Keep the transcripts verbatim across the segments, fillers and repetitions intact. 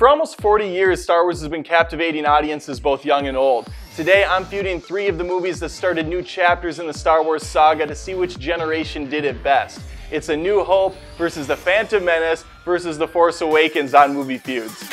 For almost forty years, Star Wars has been captivating audiences both young and old. Today, I'm feuding three of the movies that started new chapters in the Star Wars saga to see which generation did it best. It's A New Hope versus The Phantom Menace versus The Force Awakens on Movie Feuds.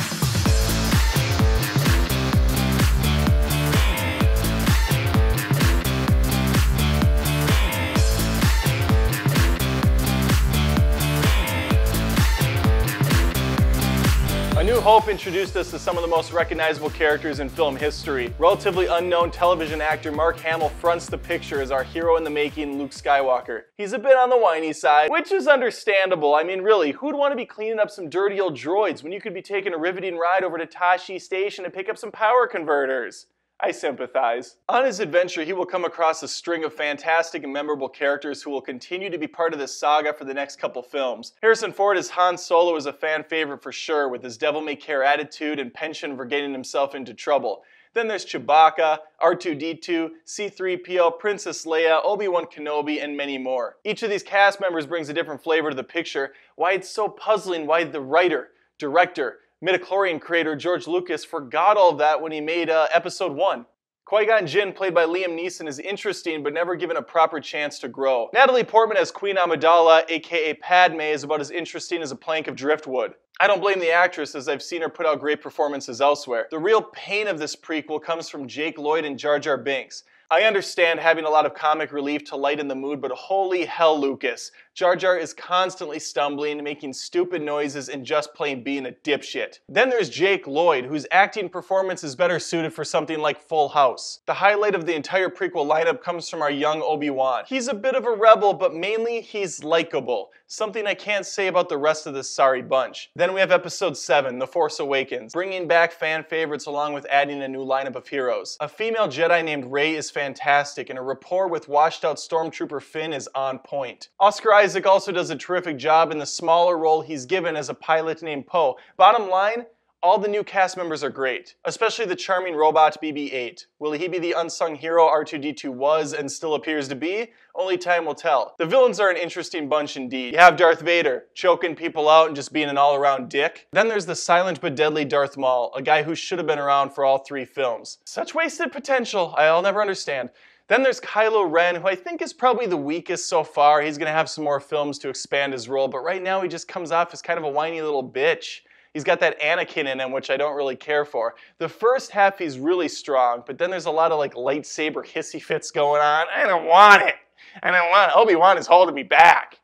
A New Hope introduced us to some of the most recognizable characters in film history. Relatively unknown television actor Mark Hamill fronts the picture as our hero in the making, Luke Skywalker. He's a bit on the whiny side, which is understandable. I mean, really, who'd want to be cleaning up some dirty old droids when you could be taking a riveting ride over to Tosche Station and pick up some power converters? I sympathize. On his adventure, he will come across a string of fantastic and memorable characters who will continue to be part of this saga for the next couple films. Harrison Ford as Han Solo is a fan favorite for sure, with his devil-may-care attitude and penchant for getting himself into trouble. Then there's Chewbacca, R two D two, C three P O, Princess Leia, Obi-Wan Kenobi, and many more. Each of these cast members brings a different flavor to the picture. Why it's so puzzling why the writer, director, Midichlorian creator George Lucas forgot all that when he made uh, Episode one. Qui-Gon Jinn, played by Liam Neeson, is interesting but never given a proper chance to grow. Natalie Portman as Queen Amidala, aka Padme, is about as interesting as a plank of driftwood. I don't blame the actress, as I've seen her put out great performances elsewhere. The real pain of this prequel comes from Jake Lloyd and Jar Jar Binks. I understand having a lot of comic relief to lighten the mood, but holy hell, Lucas. Jar Jar is constantly stumbling, making stupid noises, and just plain being a dipshit. Then there's Jake Lloyd, whose acting performance is better suited for something like Full House. The highlight of the entire prequel lineup comes from our young Obi-Wan. He's a bit of a rebel, but mainly he's likable. Something I can't say about the rest of this sorry bunch. Then we have Episode seven, The Force Awakens, bringing back fan favorites along with adding a new lineup of heroes. A female Jedi named Rey is fantastic, and a rapport with washed-out Stormtrooper Finn is on point. Oscar Isaac also does a terrific job in the smaller role he's given as a pilot named Poe. Bottom line, all the new cast members are great, especially the charming robot B B eight. Will he be the unsung hero R two D two was and still appears to be? Only time will tell. The villains are an interesting bunch indeed. You have Darth Vader, choking people out and just being an all-around dick. Then there's the silent but deadly Darth Maul, a guy who should have been around for all three films. Such wasted potential, I'll never understand. Then there's Kylo Ren, who I think is probably the weakest so far. He's gonna have some more films to expand his role, but right now he just comes off as kind of a whiny little bitch. He's got that Anakin in him, which I don't really care for. The first half, he's really strong, but then there's a lot of like lightsaber hissy fits going on. I don't want it. I don't want it. Obi-Wan is holding me back.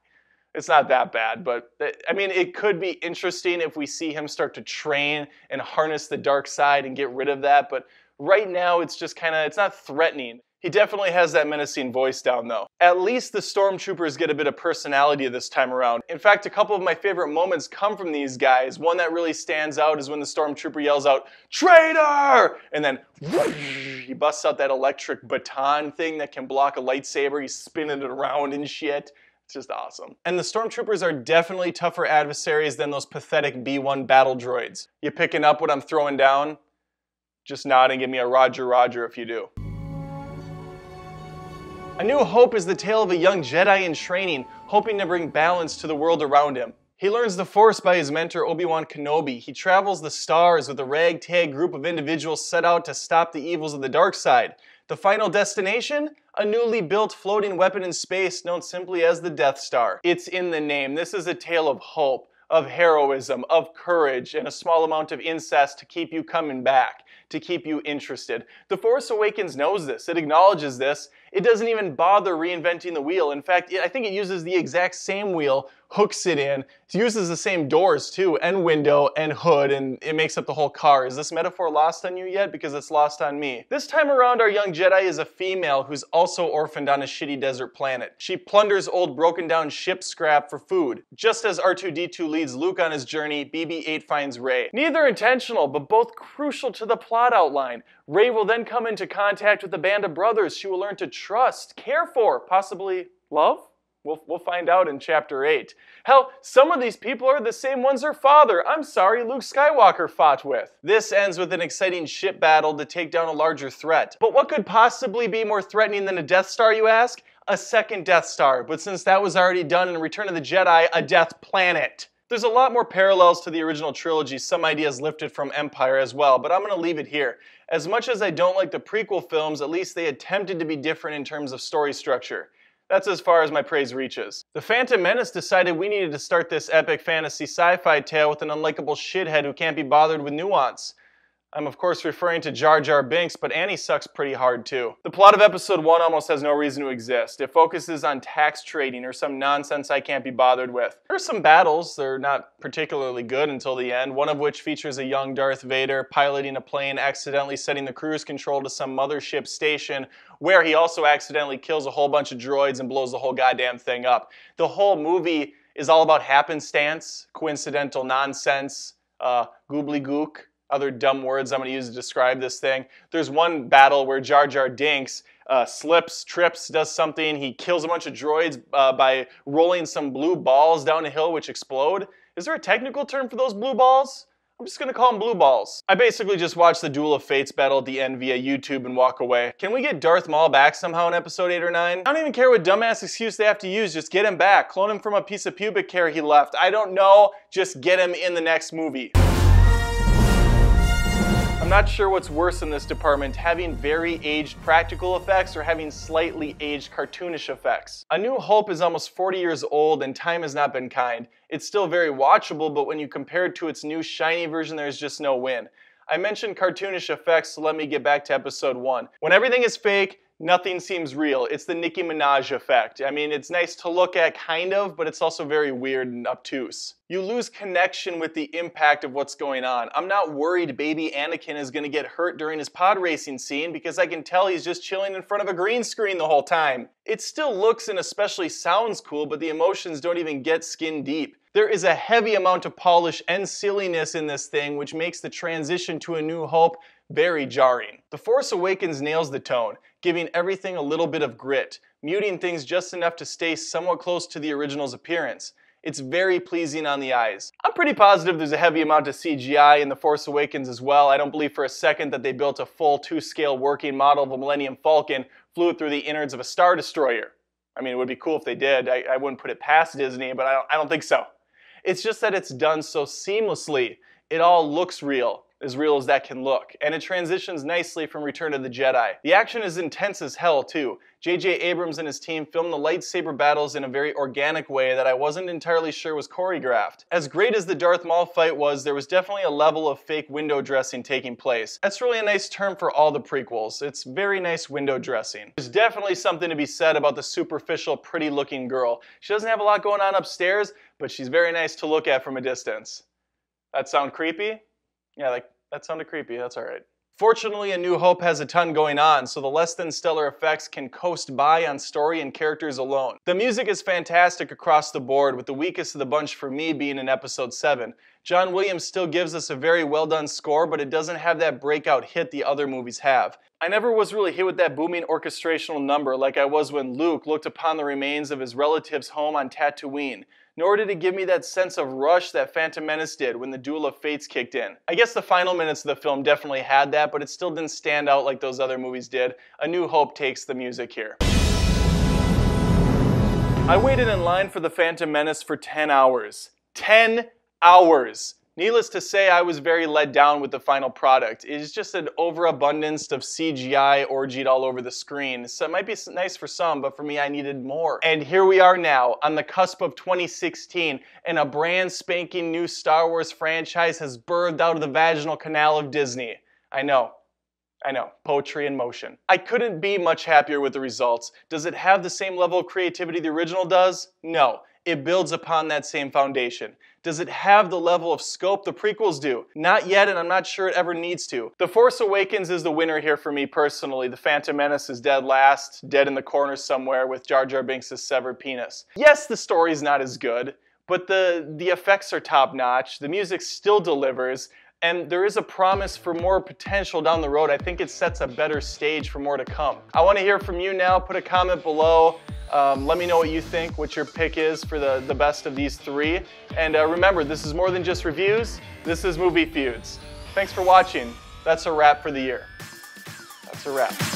It's not that bad, but I mean, it could be interesting if we see him start to train and harness the dark side and get rid of that, but right now it's just kind of, it's not threatening. He definitely has that menacing voice down, though. At least the Stormtroopers get a bit of personality this time around. In fact, a couple of my favorite moments come from these guys. One that really stands out is when the Stormtrooper yells out, "Traitor!" And then whoosh, he busts out that electric baton thing that can block a lightsaber. He's spinning it around and shit. It's just awesome. And the Stormtroopers are definitely tougher adversaries than those pathetic B one battle droids. You picking up what I'm throwing down? Just nod and give me a Roger Roger if you do. A New Hope is the tale of a young Jedi in training, hoping to bring balance to the world around him. He learns the Force by his mentor Obi-Wan Kenobi. He travels the stars with a ragtag group of individuals set out to stop the evils of the dark side. The final destination? A newly built floating weapon in space known simply as the Death Star. It's in the name. This is a tale of hope, of heroism, of courage, and a small amount of incest to keep you coming back, to keep you interested. The Force Awakens knows this, it acknowledges this, it doesn't even bother reinventing the wheel. In fact, it, I think it uses the exact same wheel, hooks it in, it uses the same doors too, and window, and hood, and it makes up the whole car. Is this metaphor lost on you yet? Because it's lost on me. This time around, our young Jedi is a female who's also orphaned on a shitty desert planet. She plunders old broken down ship scrap for food. Just as R two D two leads Luke on his journey, B B eight finds Rey. Neither intentional, but both crucial to the plot outline. Rey will then come into contact with the band of brothers she will learn to trust, care for, possibly love? We'll, we'll find out in Chapter eight. Hell, some of these people are the same ones her father, I'm sorry, Luke Skywalker fought with. This ends with an exciting ship battle to take down a larger threat. But what could possibly be more threatening than a Death Star, you ask? A second Death Star, but since that was already done in Return of the Jedi, a Death Planet. There's a lot more parallels to the original trilogy, some ideas lifted from Empire as well, but I'm going to leave it here. As much as I don't like the prequel films, at least they attempted to be different in terms of story structure. That's as far as my praise reaches. The Phantom Menace decided we needed to start this epic fantasy sci-fi tale with an unlikable shithead who can't be bothered with nuance. I'm of course referring to Jar Jar Binks, but Annie sucks pretty hard too. The plot of episode one almost has no reason to exist. It focuses on tax trading or some nonsense I can't be bothered with. There are some battles, they're not particularly good until the end, one of which features a young Darth Vader piloting a plane, accidentally setting the cruise control to some mothership station, where he also accidentally kills a whole bunch of droids and blows the whole goddamn thing up. The whole movie is all about happenstance, coincidental nonsense, uh, goobly-gook. Other dumb words I'm going to use to describe this thing. There's one battle where Jar Jar Binks uh, slips, trips, does something. He kills a bunch of droids uh, by rolling some blue balls down a hill which explode. Is there a technical term for those blue balls? I'm just going to call them blue balls. I basically just watched the Duel of Fates battle at the end via YouTube and walk away. Can we get Darth Maul back somehow in episode eight or nine? I don't even care what dumbass excuse they have to use. Just get him back. Clone him from a piece of pubic hair he left. I don't know. Just get him in the next movie. I'm not sure what's worse in this department, having very aged practical effects or having slightly aged cartoonish effects. A New Hope is almost forty years old and time has not been kind. It's still very watchable, but when you compare it to its new shiny version, there's just no win. I mentioned cartoonish effects, so let me get back to episode one. When everything is fake, nothing seems real. It's the Nicki Minaj effect. I mean, it's nice to look at, kind of, but it's also very weird and obtuse. You lose connection with the impact of what's going on. I'm not worried baby Anakin is going to get hurt during his pod racing scene because I can tell he's just chilling in front of a green screen the whole time. It still looks and especially sounds cool, but the emotions don't even get skin deep. There is a heavy amount of polish and silliness in this thing, which makes the transition to A New Hope very jarring. The Force Awakens nails the tone, giving everything a little bit of grit, muting things just enough to stay somewhat close to the original's appearance. It's very pleasing on the eyes. I'm pretty positive there's a heavy amount of C G I in The Force Awakens as well. I don't believe for a second that they built a full two-scale working model of a Millennium Falcon, flew it through the innards of a Star Destroyer. I mean, it would be cool if they did. I, I wouldn't put it past Disney, but I don't, I don't think so. It's just that it's done so seamlessly. It all looks real, as real as that can look, and it transitions nicely from Return of the Jedi. The action is intense as hell, too. J J Abrams and his team filmed the lightsaber battles in a very organic way that I wasn't entirely sure was choreographed. As great as the Darth Maul fight was, there was definitely a level of fake window dressing taking place. That's really a nice term for all the prequels. It's very nice window dressing. There's definitely something to be said about the superficial, pretty-looking girl. She doesn't have a lot going on upstairs, but she's very nice to look at from a distance. That sound creepy? Yeah, like, that sounded creepy, that's alright. Fortunately, A New Hope has a ton going on, so the less than stellar effects can coast by on story and characters alone. The music is fantastic across the board, with the weakest of the bunch for me being in episode seven. John Williams still gives us a very well done score, but it doesn't have that breakout hit the other movies have. I never was really hit with that booming orchestrational number like I was when Luke looked upon the remains of his relatives' home on Tatooine. Nor did it give me that sense of rush that Phantom Menace did when the Duel of Fates kicked in. I guess the final minutes of the film definitely had that, but it still didn't stand out like those other movies did. A New Hope takes the music here. I waited in line for the Phantom Menace for ten hours. ten hours! Needless to say, I was very let down with the final product. It is just an overabundance of C G I orgied all over the screen. So it might be nice for some, but for me, I needed more. And here we are now, on the cusp of twenty sixteen, and a brand spanking new Star Wars franchise has birthed out of the vaginal canal of Disney. I know. I know, poetry in motion. I couldn't be much happier with the results. Does it have the same level of creativity the original does? No. It builds upon that same foundation. Does it have the level of scope the prequels do? Not yet, and I'm not sure it ever needs to. The Force Awakens is the winner here for me personally. The Phantom Menace is dead last, dead in the corner somewhere with Jar Jar Binks' severed penis. Yes, the story's not as good, but the, the effects are top-notch, the music still delivers, and there is a promise for more potential down the road. I think it sets a better stage for more to come. I want to hear from you now. Put a comment below. Um, let me know what you think, what your pick is for the, the best of these three. And uh, remember, this is more than just reviews. This is Movie Feuds. Thanks for watching. That's a wrap for the year. That's a wrap.